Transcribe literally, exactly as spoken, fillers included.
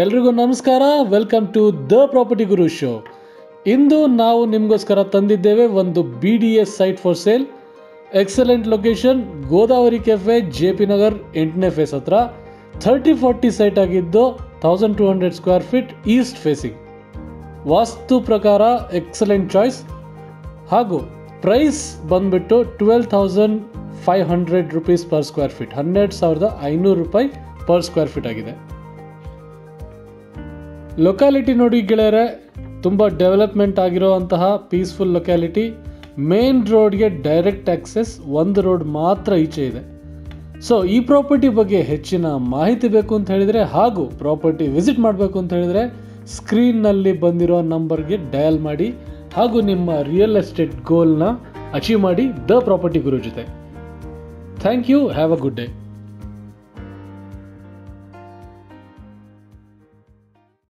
ಎಲ್ರಿಗೂ ನಮಸ್ಕಾರ. Welcome to the property Guru show. ಇಂದು ನಾವು ನಿಮಗೋಸ್ಕರ ತಂದಿದ್ದೇವೆ ಒಂದು B D A site for sale. Excellent location, Godavari cafe, J P Nagar ಎಂಟನೇ ಫೇಸ್ ಹತ್ರ. ಥರ್ಟಿ ಫಾರ್ಟಿ ಸೈಟ್ ಆಗಿದ್ದು thousand two hundred square feet, east facing. Vastu ಪ್ರಕಾರ ಎಕ್ಸಲೆಂಟ್ ಚಾಯ್ಸ್. ಹಾಗೂ ಪ್ರೈಸ್ ಬಂದುಬಿಟ್ಟು twelve thousand five hundred rupees per square feet, ಹನ್ನೆರಡು ಸಾವಿರದ ಐನೂರು ರೂಪಾಯಿ ಪರ್ ಸ್ಕ್ವೇರ್ ಫೀಟ್ ಆಗಿದೆ. ಲೊಕ್ಯಾಲಿಟಿ ನೋಡಿ ಗೆಳೆಯರೆ, ತುಂಬ ಡೆವಲಪ್ಮೆಂಟ್ ಆಗಿರೋವಂತಹ ಪೀಸ್ಫುಲ್ ಲೊಕ್ಯಾಲಿಟಿ. ಮೇನ್ ರೋಡ್ಗೆ ಡೈರೆಕ್ಟ್ ಆಕ್ಸೆಸ್, ಒಂದು ರೋಡ್ ಮಾತ್ರ ಈಚೆ ಇದೆ. ಸೊ ಈ ಪ್ರಾಪರ್ಟಿ ಬಗ್ಗೆ ಹೆಚ್ಚಿನ ಮಾಹಿತಿ ಬೇಕು ಅಂತ ಹೇಳಿದರೆ ಹಾಗೂ ಪ್ರಾಪರ್ಟಿ ವಿಸಿಟ್ ಮಾಡಬೇಕು ಅಂತ ಹೇಳಿದರೆ ಸ್ಕ್ರೀನ್ನಲ್ಲಿ ಬಂದಿರೋ ನಂಬರ್ಗೆ ಡಯಲ್ ಮಾಡಿ ಹಾಗೂ ನಿಮ್ಮ ರಿಯಲ್ ಎಸ್ಟೇಟ್ ಗೋಲ್ನ ಅಚೀವ್ ಮಾಡಿ ದ ಪ್ರಾಪರ್ಟಿ ಗುರು ಜೊತೆ. Thank you, have a good day.